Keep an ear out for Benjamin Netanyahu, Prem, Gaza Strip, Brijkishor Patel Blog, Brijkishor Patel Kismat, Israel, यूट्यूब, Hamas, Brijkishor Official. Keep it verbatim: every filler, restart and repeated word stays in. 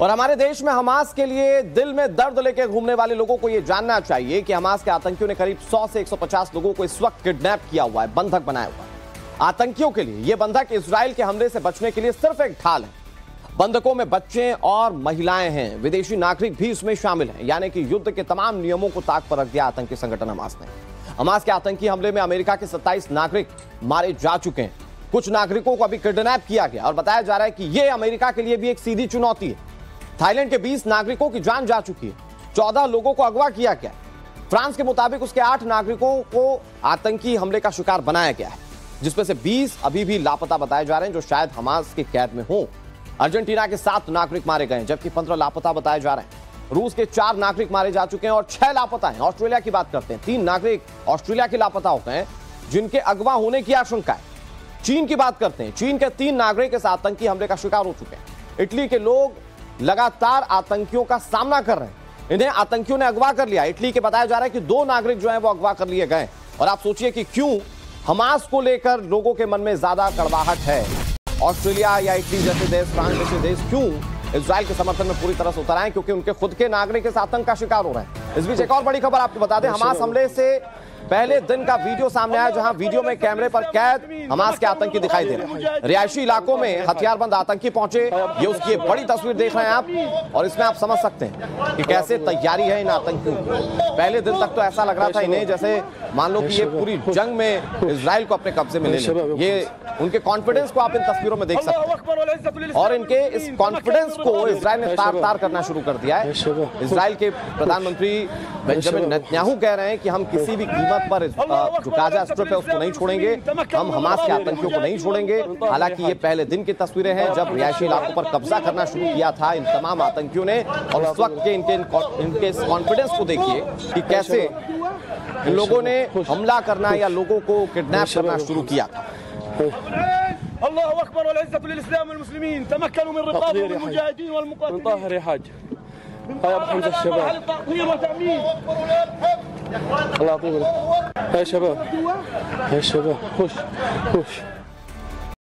और हमारे देश में हमास के लिए दिल में दर्द लेकर घूमने वाले लोगों को यह जानना चाहिए कि हमास के आतंकियों ने करीब सौ से एक सौ पचास लोगों को इस वक्त किडनैप किया हुआ है, बंधक बनाया हुआ है। आतंकियों के लिए यह बंधक इजराइल के हमले से बचने के लिए सिर्फ एक ढाल है। बंधकों में बच्चे और महिलाएं हैं, विदेशी नागरिक भी इसमें शामिल हैं। यानी कि युद्ध के तमाम नियमों को ताक पर रख दिया आतंकी संगठन हमास ने। हमास के आतंकी हमले में अमेरिका के सत्ताईस नागरिक मारे जा चुके हैं। कुछ नागरिकों को अभी किडनैप किया गया और बताया जा रहा है कि यह अमेरिका के लिए भी एक सीधी चुनौती है। थाईलैंड के बीस नागरिकों की जान जा चुकी है, चौदह लोगों को अगवा किया गया। फ्रांस के मुताबिक उसके आठ नागरिकों को आतंकी हमले का शिकार बनाया गया है, जिसमें से बीस अभी भी लापता बताए जा रहे हैं, जो शायद हमास के कैद में हों। अर्जेंटीना के सात नागरिक मारे गए हैं, जबकि पंद्रह लापता बताए जा रहे हैं। रूस के चार नागरिक मारे जा चुके हैं और छह लापता हैं। ऑस्ट्रेलिया की बात करते हैं, तीन नागरिक ऑस्ट्रेलिया के लापता हो गए हैं, जिनके अगवा होने की आशंका है। चीन की बात करते हैं, चीन के तीन नागरिक इस आतंकी हमले का शिकार हो चुके हैं। इटली के लोग लगातार आतंकियों का सामना कर रहे हैं, इन्हें आतंकियों ने अगवा कर लिया। इटली के बताया जा रहा है कि दो नागरिक जो हैं वो अगवा कर लिए गए। और आप सोचिए कि क्यों हमास को लेकर लोगों के मन में ज्यादा कड़वाहट है। ऑस्ट्रेलिया या इटली जैसे देश, फ्रांस जैसे देश क्यों इजराइल के समर्थन में पूरी तरह से उतर आए, क्योंकि उनके खुद के नागरिक इस आतंक का शिकार हो रहे हैं। इस बीच एक और बड़ी खबर आपको बता दें, हमास हमले से पहले दिन का वीडियो सामने आया, जहां वीडियो में कैमरे पर कैद हमास के आतंकी दिखाई दे रहे हैं। रिहायशी इलाकों में हथियारबंद आतंकी पहुंचे, ये उसकी एक बड़ी तस्वीर देख रहे हैं आप। और इसमें आप समझ सकते हैं कि कैसे तैयारी है इन आतंकियों की। पहले दिन तक तो ऐसा लग रहा था इन्हें जैसे मान लो कि ये पूरी जंग में इजराइल को अपने कब्जे में ले लें। ये उनके कॉन्फिडेंस को आप इन तस्वीरों में देख सकते हैं, और इनके इस कॉन्फिडेंस को इजराइल ने तार तार करना शुरू कर दिया है। इजराइल के प्रधानमंत्री बेंजामिन नेतन्याहू कह रहे हैं कि हम किसी भी कीमत पर जो गाजा स्ट्रिप है उसको नहीं छोड़ेंगे, हम हमास के आतंकियों को नहीं छोड़ेंगे। हालांकि ये पहले दिन की तस्वीरें हैं, जब रिहायशी इलाकों पर कब्जा करना शुरू किया था इन तमाम आतंकियों ने। और उस वक्त के इनके इनके इस कॉन्फिडेंस को देखिए कि कैसे इन लोगों ने हमला करना या लोगों को किडनैप करना शुरू किया था। अल्लाहु अकबर वल इज्जतु लिल इस्लाम वल मुस्लिमीन तमक्कनु मिन रिकाब अल मुजाहिदीन वल मुकातिलीन ताहिर हाज अब हमजा शबाब अल्लाह अकबर يا شباب يا شباب خش خش